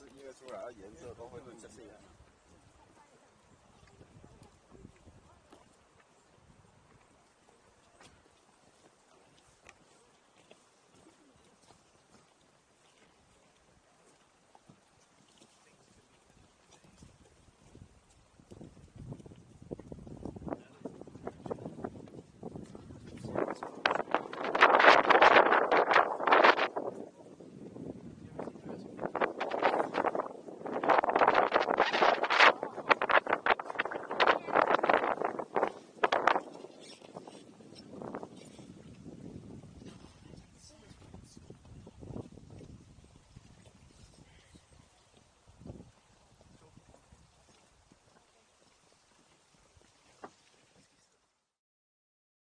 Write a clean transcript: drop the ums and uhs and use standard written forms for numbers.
是因为出来颜色都会更加鲜艳。